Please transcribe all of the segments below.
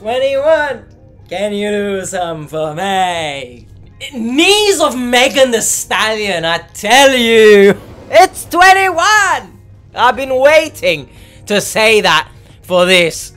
21! Can you do some for me? Knees of Megan Thee Stallion, I tell you! It's 21! I've been waiting to say that for this.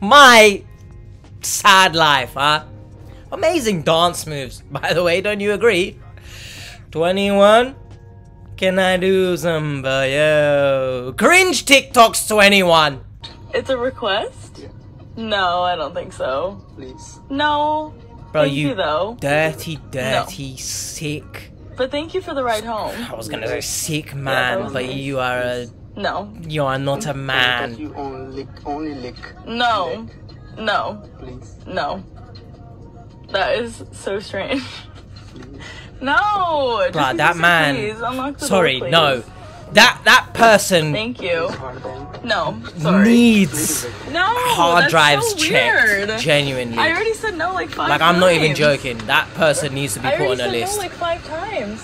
My sad life, huh? Amazing dance moves, by the way, don't you agree? 21? Can I do some for you? Cringe TikTok's 21! It's a request? Yeah. No, I don't think so. Please. No. Bro, thank you though. Dirty, no. Sick. But thank you for the ride home. I was gonna say sick man, yeah, but nice. You are a... No. You are not a man. You only lick. No. Lick. No. Please. No. That is so strange. No. Bro, that man. Please, unlock the sorry, door, no. That person. Thank you. No, sorry. Needs no, hard that's drives so weird. Checked. Genuinely. I already said no like 5 times. Like I'm not even joking. That person needs to be put on a list. I said no like 5 times.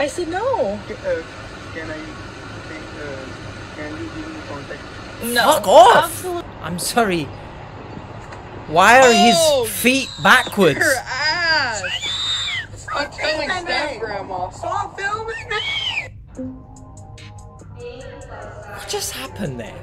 I said no. Can you give me contact? No. Fuck off. Absolutely. I'm sorry. Why are his feet backwards? Her ass. I'm filming stuff, Grandma. Stop filming me! What just happened there?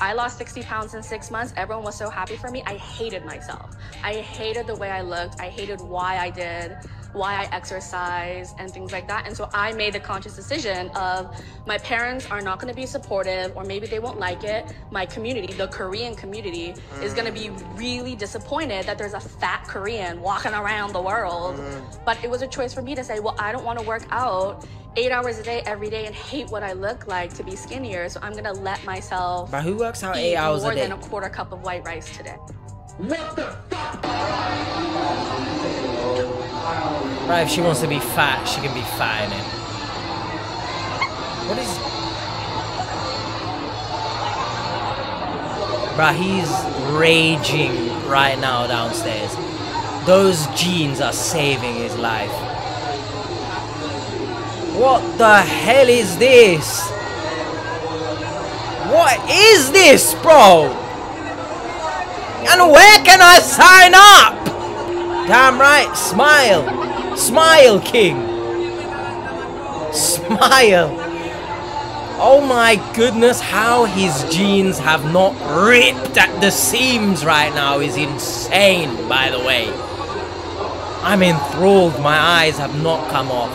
I lost 60 pounds in 6 months. Everyone was so happy for me. I hated myself. I hated the way I looked. I hated why I did. Why I exercise and things like that. And so I made the conscious decision of my parents are not going to be supportive, or maybe they won't like it. My community, the Korean community, is going to be really disappointed that there's a fat Korean walking around the world. But it was a choice for me to say, well, I don't want to work out 8 hours a day every day and hate what I look like to be skinnier. So I'm going to let myself but who works out 8 hours more a day? Than a quarter cup of white rice today. What the fuck? Right, if she wants to be fat, she can be fat in it. What is... Bruh, he's raging right now downstairs. Those jeans are saving his life. What the hell is this? What is this, bro? And where can I sign up? Damn right, smile! Smile, King! Smile! Oh my goodness, how his jeans have not ripped at the seams right now is insane, by the way. I'm enthralled, my eyes have not come off.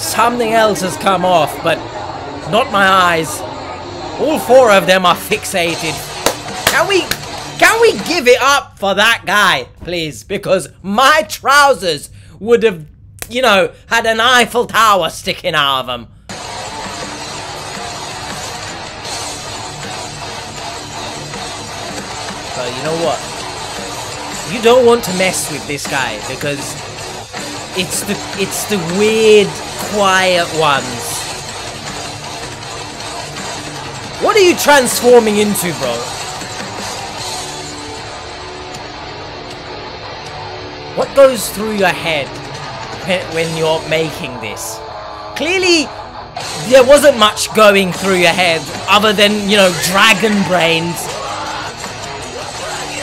Something else has come off, but not my eyes. All 4 of them are fixated. Can we give it up for that guy, please? Because my trousers would have, you know, had an Eiffel Tower sticking out of them. But you know what? You don't want to mess with this guy because it's the weird, quiet ones. What are you transforming into, bro? What goes through your head when you're making this? Clearly, there wasn't much going through your head other than, you know, dragon brains.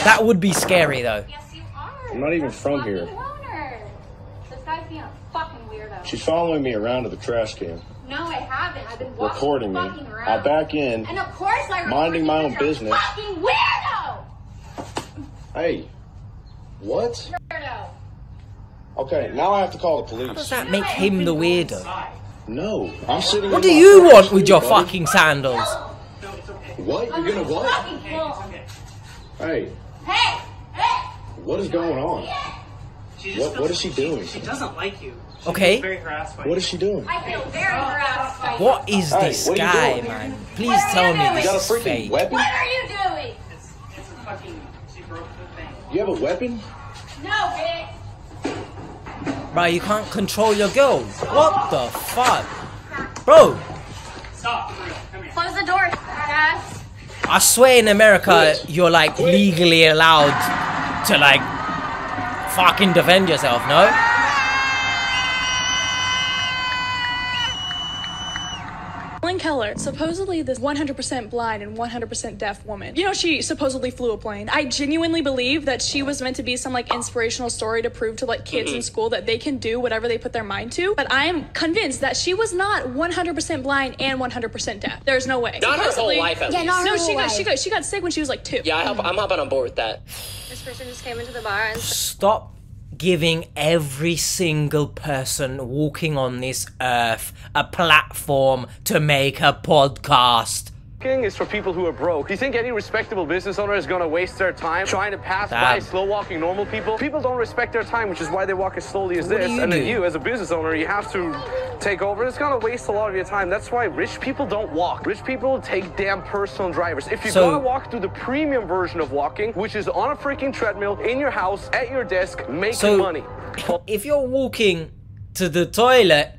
That would be scary, though. Yes, you are. I'm not even from here. This guy's being a fucking weirdo. She's following me around to the trash can. No, I haven't. I've been walking recording me. Around. I back in. And of course, I'm minding my own business. Fucking weirdo. Hey. What? Weirdo. Okay, now I have to call the police. How does that make him the weirdo? No, I'm sitting. What do you want with your buddy? Fucking sandals? No, it's okay. What? You're gonna what? Okay, it's okay. Hey. Hey. What is going on? What is she doing? She doesn't like you. She okay. Very harassed by you. What is she doing? I feel very harassed by you. What is this guy, man? Please tell me this. You got a freaking weapon? What are you doing? It's a fucking. She broke the thing. You have a weapon? No, bitch! Bro, you can't control your girl. What the fuck? Bro! Stop, for real. Come here. Close the door, ass. I swear in America, you're like legally allowed to like fucking defend yourself, no? Helen Keller, supposedly this 100% blind and 100% deaf woman. You know, she supposedly flew a plane. I genuinely believe that she was meant to be some like inspirational story to prove to like kids in school that they can do whatever they put their mind to. But I am convinced that she was not 100% blind and 100% deaf. There's no way. Not her whole life, at least. Yeah, not her whole life. She got sick when she was like 2. Yeah, I'm hopping on board with that. This person just came into the bar and... Stop giving every single person walking on this earth a platform to make a podcast. Is for people who are broke. Do you think any respectable business owner is going to waste their time trying to pass by slow walking normal people? People don't respect their time, which is why they walk as slowly as this. And then you, as a business owner, you have to take over. It's going to waste a lot of your time. That's why rich people don't walk. Rich people take damn personal drivers. If you're going to walk, do the premium version of walking, which is on a freaking treadmill, in your house, at your desk, making money. If you're walking to the toilet,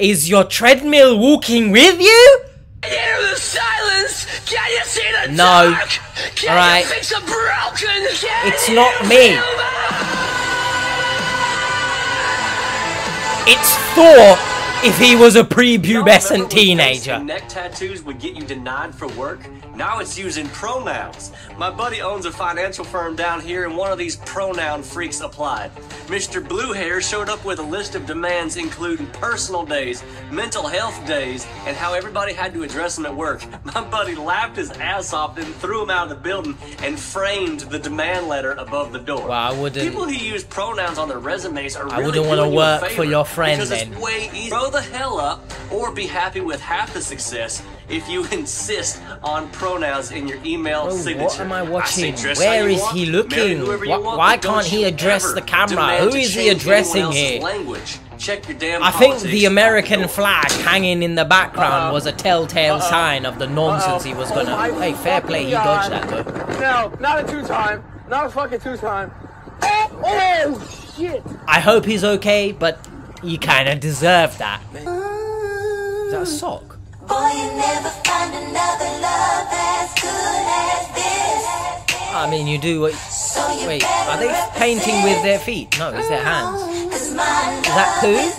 is your treadmill walking with you? The silence. Can you see the dark? Can you fix the broken? It's not me. It's Thor if he was a prepubescent teenager. Neck tattoos would get you denied for work. Now it's using pronouns. My buddy owns a financial firm down here, and one of these pronoun freaks applied. Mr. Blue Hair showed up with a list of demands including personal days, mental health days, and how everybody had to address him at work. My buddy laughed his ass off, then threw him out of the building and framed the demand letter above the door. Well, I wouldn't. People who use pronouns on their resumes are really doing you a favor. I wouldn't want to work for your friend because it's way easier. Throw the hell up or be happy with half the success if you insist on pronouns in your email signature. What am I watching? Where is he looking? Why can't he address the camera? Who is he addressing here? Check your damn politics. I think the American flag hanging in the background was a telltale sign of the nonsense he was gonna... hey, fair play, he dodged that though. No, not a two-time. Not a fucking two-time. Oh, shit. I hope he's okay, but he kinda deserved that. Is that a sock? Boy, you never find another love as good as this. I mean, you do what... Wait, are they painting with their feet? No, it's their hands. Is that cool?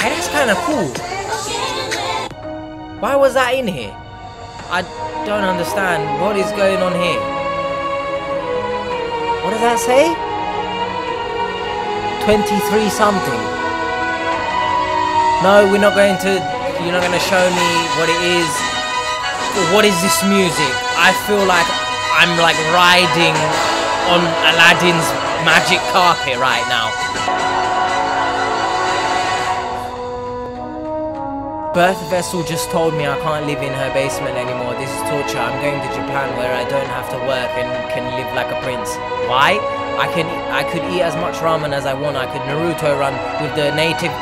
Hey, that's kind of cool. Why was that in here? I don't understand. What is going on here? What does that say? 23 something. No, we're not going to. You're not going to show me what it is. What is this music? I feel like I'm like riding on Aladdin's magic carpet right now. Birth Vessel just told me I can't live in her basement anymore. This is torture. I'm going to Japan where I don't have to work and can live like a prince. Why? I could eat as much ramen as I want. I could Naruto run with the native...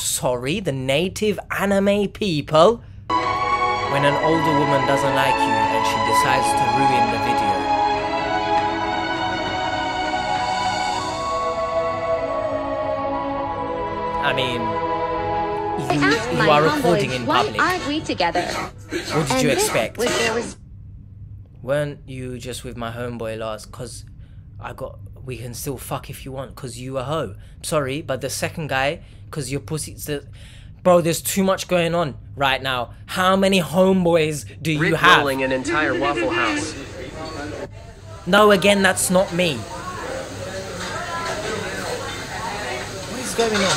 Sorry, the native anime people. When an older woman doesn't like you and she decides to ruin the video. I mean... You are recording in public. Why aren't we together? What did you expect? Weren't you just with my homeboy last? Cause... we can still fuck if you want, cause you a hoe. Sorry, but the second guy, cause your pussy's the... Bro, there's too much going on right now. How many homeboys do you have? Rolling an entire Waffle House. No, again, that's not me. What is going on?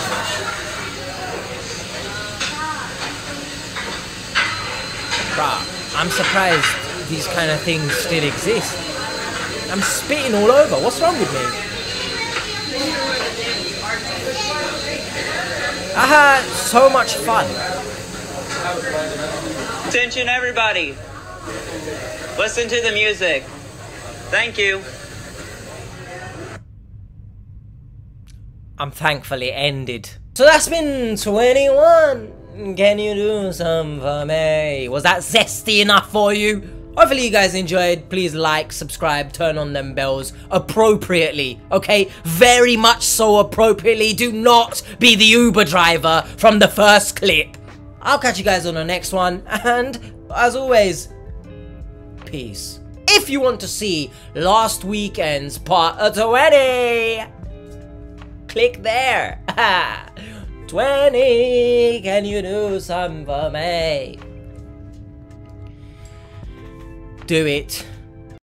Bruh, I'm surprised these kind of things still exist. I'm spitting all over. What's wrong with me? I had so much fun. Attention, everybody. Listen to the music. Thank you. I'm thankfully ended. So that's been 21. Can you do some for me? Was that zesty enough for you? Hopefully you guys enjoyed. Please like, subscribe, turn on them bells appropriately, okay? Very much so appropriately. Do not be the Uber driver from the first clip. I'll catch you guys on the next one, and As always, peace. If you want to see last weekend's part 20, click there. 20, can you do something for me? Do it.